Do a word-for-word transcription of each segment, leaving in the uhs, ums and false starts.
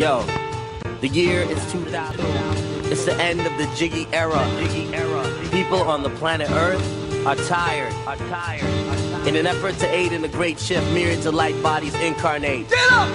Yo, the year is two thousand. It's the end of the jiggy era. Jiggy era. People on the planet Earth are tired. Are tired. Are tired. In an effort to aid in the great shift, myriad to light bodies incarnate. Get up!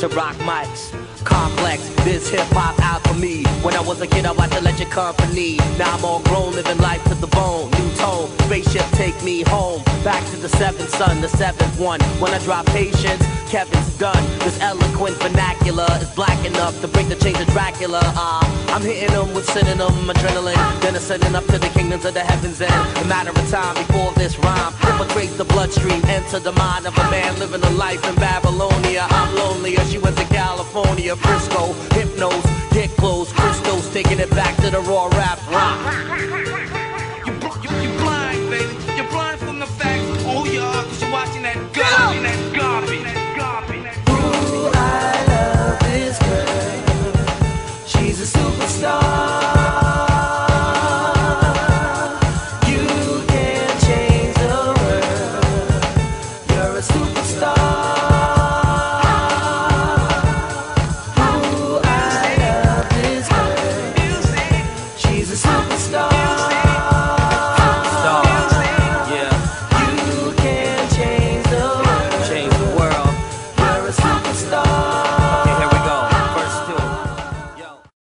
To rock mics. Complex, this hip-hop alchemy. When I was a kid I watched Electric Company. Now I'm all grown, living life to the bone. New tone, spaceship take me home. Back to the seventh son, the seventh one. When I drop patience, Kevin's done. This eloquent vernacular is black enough to break the chains of Dracula. uh, I'm hitting them with synonym adrenaline, then ascending up to the kingdoms of the heavens. And a matter of time before this rhyme infiltrates the bloodstream, enter the mind of a man living a life in Babylonia. I'm lonelier, she went to California. Frisco, Hypnos, Get Close, Christos, taking it back to the raw rap.